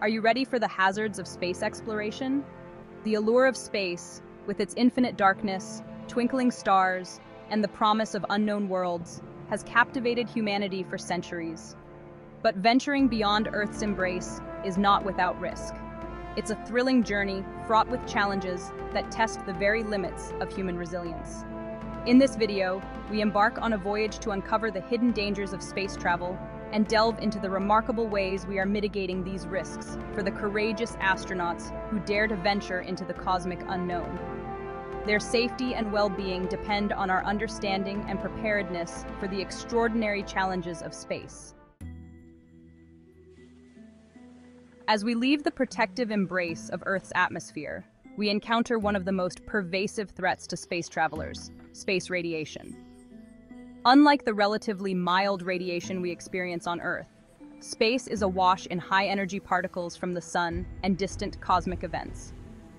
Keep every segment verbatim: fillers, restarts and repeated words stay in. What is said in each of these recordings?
Are you ready for the hazards of space exploration? The allure of space, with its infinite darkness, twinkling stars, and the promise of unknown worlds, has captivated humanity for centuries. But venturing beyond Earth's embrace is not without risk. It's a thrilling journey fraught with challenges that test the very limits of human resilience. In this video, we embark on a voyage to uncover the hidden dangers of space travel and delve into the remarkable ways we are mitigating these risks for the courageous astronauts who dare to venture into the cosmic unknown. Their safety and well-being depend on our understanding and preparedness for the extraordinary challenges of space. As we leave the protective embrace of Earth's atmosphere, we encounter one of the most pervasive threats to space travelers: space radiation. Unlike the relatively mild radiation we experience on Earth, space is awash in high-energy particles from the sun and distant cosmic events.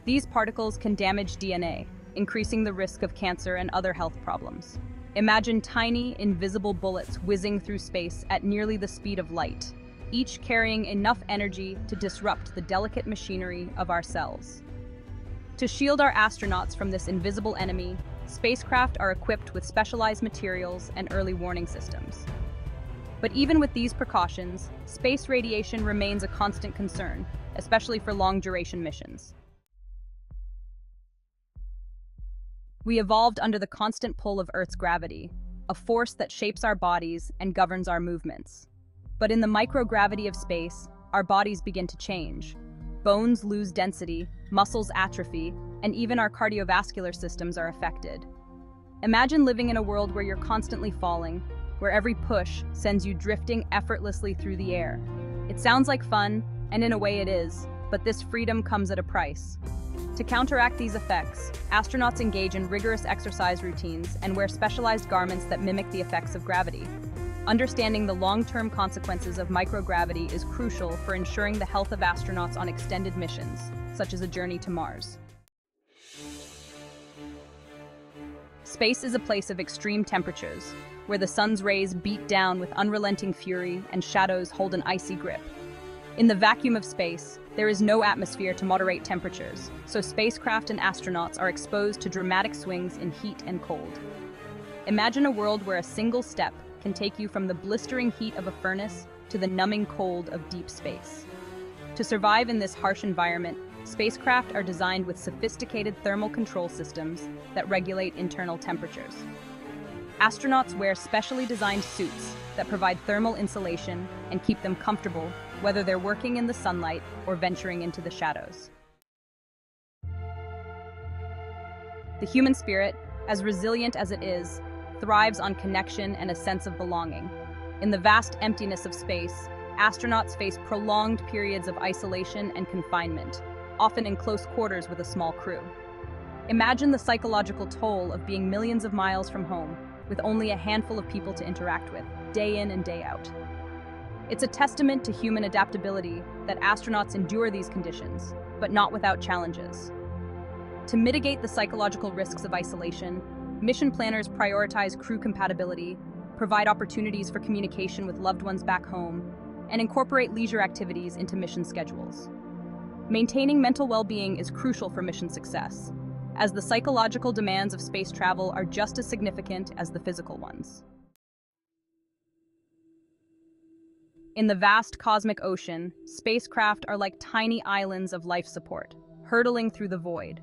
These particles can damage D N A, increasing the risk of cancer and other health problems. Imagine tiny, invisible bullets whizzing through space at nearly the speed of light, each carrying enough energy to disrupt the delicate machinery of our cells. To shield our astronauts from this invisible enemy, spacecraft are equipped with specialized materials and early warning systems. But even with these precautions, space radiation remains a constant concern, especially for long-duration missions. We evolved under the constant pull of Earth's gravity, a force that shapes our bodies and governs our movements. But in the microgravity of space, our bodies begin to change. Bones lose density, muscles atrophy, and even our cardiovascular systems are affected. Imagine living in a world where you're constantly falling, where every push sends you drifting effortlessly through the air. It sounds like fun, and in a way it is, but this freedom comes at a price. To counteract these effects, astronauts engage in rigorous exercise routines and wear specialized garments that mimic the effects of gravity. Understanding the long-term consequences of microgravity is crucial for ensuring the health of astronauts on extended missions, such as a journey to Mars. Space is a place of extreme temperatures, where the sun's rays beat down with unrelenting fury and shadows hold an icy grip. In the vacuum of space, there is no atmosphere to moderate temperatures, so spacecraft and astronauts are exposed to dramatic swings in heat and cold. Imagine a world where a single step can take you from the blistering heat of a furnace to the numbing cold of deep space. To survive in this harsh environment, spacecraft are designed with sophisticated thermal control systems that regulate internal temperatures. Astronauts wear specially designed suits that provide thermal insulation and keep them comfortable, whether they're working in the sunlight or venturing into the shadows. The human spirit, as resilient as it is, thrives on connection and a sense of belonging. In the vast emptiness of space, astronauts face prolonged periods of isolation and confinement, often in close quarters with a small crew. Imagine the psychological toll of being millions of miles from home, with only a handful of people to interact with, day in and day out. It's a testament to human adaptability that astronauts endure these conditions, but not without challenges. To mitigate the psychological risks of isolation, mission planners prioritize crew compatibility, provide opportunities for communication with loved ones back home, and incorporate leisure activities into mission schedules. Maintaining mental well-being is crucial for mission success, as the psychological demands of space travel are just as significant as the physical ones. In the vast cosmic ocean, spacecraft are like tiny islands of life support, hurtling through the void.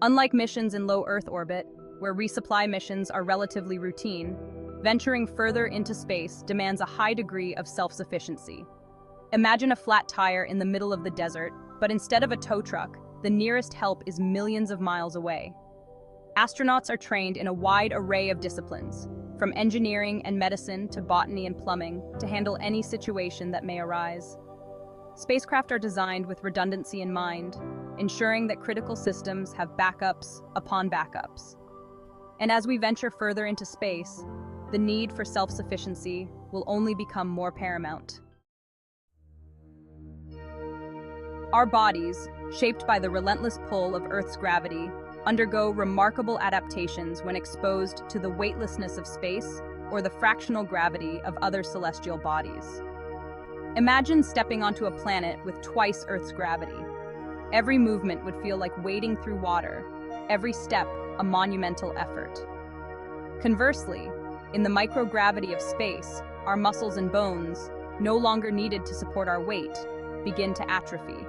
Unlike missions in low Earth orbit, where resupply missions are relatively routine, venturing further into space demands a high degree of self-sufficiency. Imagine a flat tire in the middle of the desert, but instead of a tow truck, the nearest help is millions of miles away. Astronauts are trained in a wide array of disciplines, from engineering and medicine to botany and plumbing, to handle any situation that may arise. Spacecraft are designed with redundancy in mind, ensuring that critical systems have backups upon backups. And as we venture further into space, the need for self-sufficiency will only become more paramount. Our bodies, shaped by the relentless pull of Earth's gravity, undergo remarkable adaptations when exposed to the weightlessness of space or the fractional gravity of other celestial bodies. Imagine stepping onto a planet with twice Earth's gravity. Every movement would feel like wading through water, every step a monumental effort. Conversely, in the microgravity of space, our muscles and bones, no longer needed to support our weight, begin to atrophy.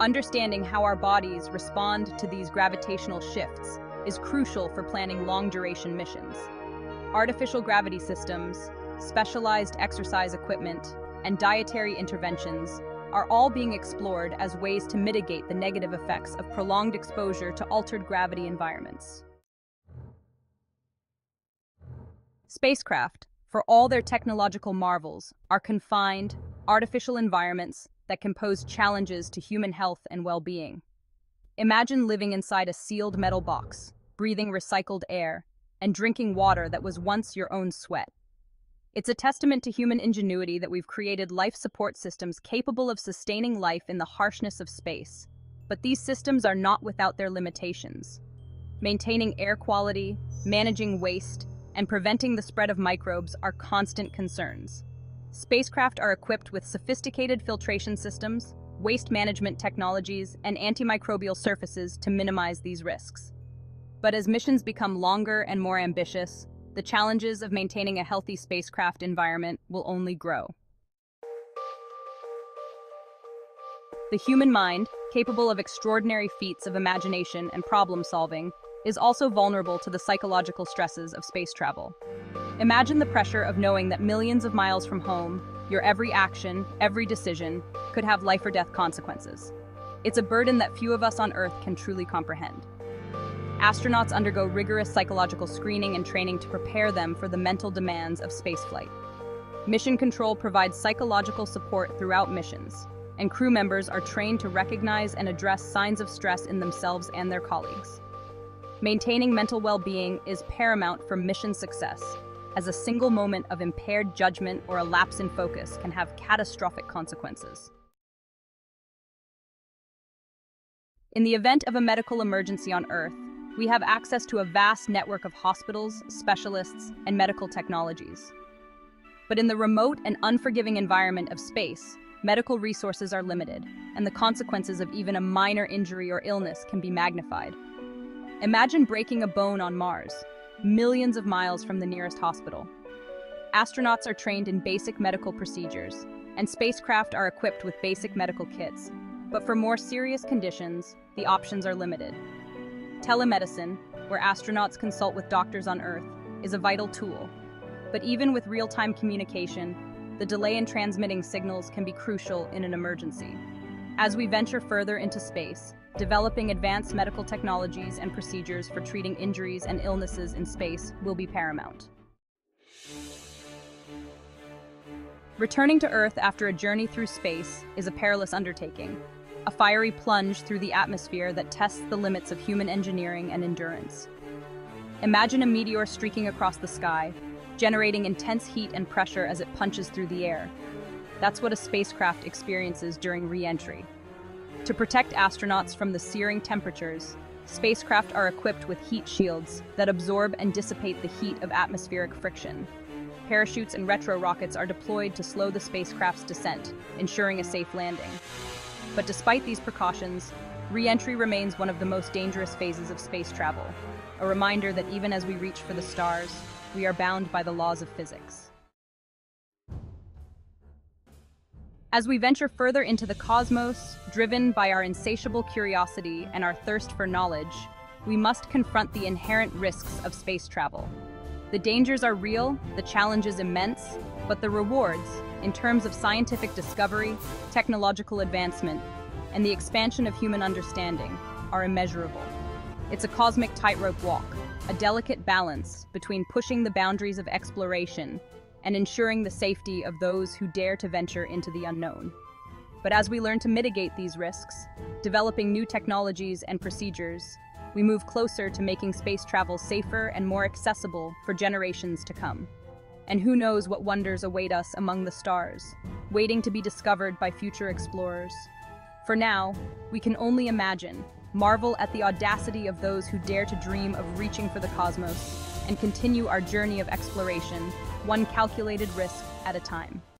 Understanding how our bodies respond to these gravitational shifts is crucial for planning long-duration missions. Artificial gravity systems, specialized exercise equipment, and dietary interventions are all being explored as ways to mitigate the negative effects of prolonged exposure to altered gravity environments. Spacecraft, for all their technological marvels, are confined, artificial environments that can pose challenges to human health and well-being. Imagine living inside a sealed metal box, breathing recycled air, and drinking water that was once your own sweat. It's a testament to human ingenuity that we've created life support systems capable of sustaining life in the harshness of space. But these systems are not without their limitations. Maintaining air quality, managing waste, and preventing the spread of microbes are constant concerns. Spacecraft are equipped with sophisticated filtration systems, waste management technologies, and antimicrobial surfaces to minimize these risks. But as missions become longer and more ambitious, the challenges of maintaining a healthy spacecraft environment will only grow. The human mind, capable of extraordinary feats of imagination and problem-solving, is also vulnerable to the psychological stresses of space travel. Imagine the pressure of knowing that millions of miles from home, your every action, every decision, could have life or death consequences. It's a burden that few of us on Earth can truly comprehend. Astronauts undergo rigorous psychological screening and training to prepare them for the mental demands of spaceflight. Mission Control provides psychological support throughout missions, and crew members are trained to recognize and address signs of stress in themselves and their colleagues. Maintaining mental well-being is paramount for mission success, as a single moment of impaired judgment or a lapse in focus can have catastrophic consequences. In the event of a medical emergency on Earth, we have access to a vast network of hospitals, specialists, and medical technologies. But in the remote and unforgiving environment of space, medical resources are limited, and the consequences of even a minor injury or illness can be magnified. Imagine breaking a bone on Mars, millions of miles from the nearest hospital. Astronauts are trained in basic medical procedures, and spacecraft are equipped with basic medical kits. But for more serious conditions, the options are limited. Telemedicine, where astronauts consult with doctors on Earth, is a vital tool. But even with real-time communication, the delay in transmitting signals can be crucial in an emergency. As we venture further into space, developing advanced medical technologies and procedures for treating injuries and illnesses in space will be paramount. Returning to Earth after a journey through space is a perilous undertaking, a fiery plunge through the atmosphere that tests the limits of human engineering and endurance. Imagine a meteor streaking across the sky, generating intense heat and pressure as it punches through the air. That's what a spacecraft experiences during re-entry. To protect astronauts from the searing temperatures, spacecraft are equipped with heat shields that absorb and dissipate the heat of atmospheric friction. Parachutes and retro rockets are deployed to slow the spacecraft's descent, ensuring a safe landing. But despite these precautions, re-entry remains one of the most dangerous phases of space travel, a reminder that even as we reach for the stars, we are bound by the laws of physics. As we venture further into the cosmos, driven by our insatiable curiosity and our thirst for knowledge, we must confront the inherent risks of space travel. The dangers are real, the challenges immense, but the rewards, in terms of scientific discovery, technological advancement, and the expansion of human understanding, are immeasurable. It's a cosmic tightrope walk, a delicate balance between pushing the boundaries of exploration and ensuring the safety of those who dare to venture into the unknown. But as we learn to mitigate these risks, developing new technologies and procedures, we move closer to making space travel safer and more accessible for generations to come. And who knows what wonders await us among the stars, waiting to be discovered by future explorers. For now, we can only imagine, marvel at the audacity of those who dare to dream of reaching for the cosmos, and continue our journey of exploration, one calculated risk at a time.